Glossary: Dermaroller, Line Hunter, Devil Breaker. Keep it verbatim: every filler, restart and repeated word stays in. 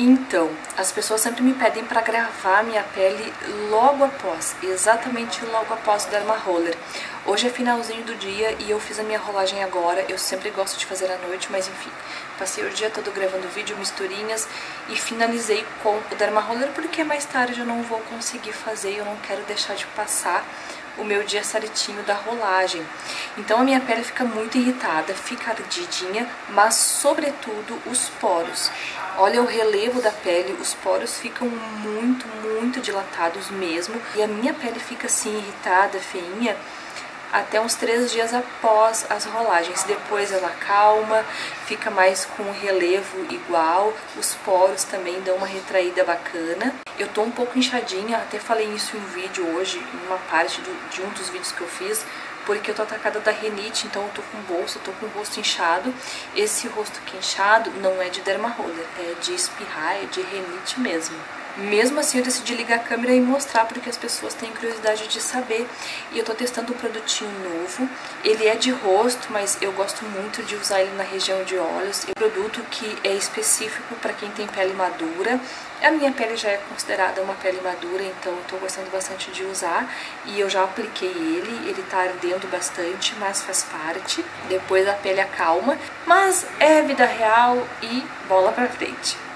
Então, as pessoas sempre me pedem para gravar minha pele logo após, exatamente logo após o Dermaroller. Hoje é finalzinho do dia e eu fiz a minha rolagem agora, eu sempre gosto de fazer à noite, mas enfim, passei o dia todo gravando vídeo, misturinhas e finalizei com o Dermaroller porque mais tarde eu não vou conseguir fazer e eu não quero deixar de passar o meu dia certinho da rolagem. Então a minha pele fica muito irritada, fica ardidinha, mas sobretudo os poros. Olha o relevo da pele, os poros ficam muito, muito dilatados mesmo. E a minha pele fica assim irritada, feinha, até uns três dias após as rolagens. Depois ela calma, fica mais com o relevo igual, os poros também dão uma retraída bacana. Eu tô um pouco inchadinha, até falei isso em um vídeo hoje, em uma parte do, de um dos vídeos que eu fiz, porque eu tô atacada da renite, então eu tô com bolsa, tô com o rosto inchado. Esse rosto que é inchado não é de Dermaroller, é de espirrar, é de renite mesmo. Mesmo assim eu decidi ligar a câmera e mostrar porque as pessoas têm curiosidade de saber. E eu tô testando um produtinho novo, ele é de rosto, mas eu gosto muito de usar ele na região de olhos. É um produto que é específico para quem tem pele madura. A minha pele já é considerada uma pele madura, então eu tô gostando bastante de usar. E eu já apliquei ele, ele tá ardendo bastante, mas faz parte. Depois a pele acalma, mas é vida real e bola pra frente.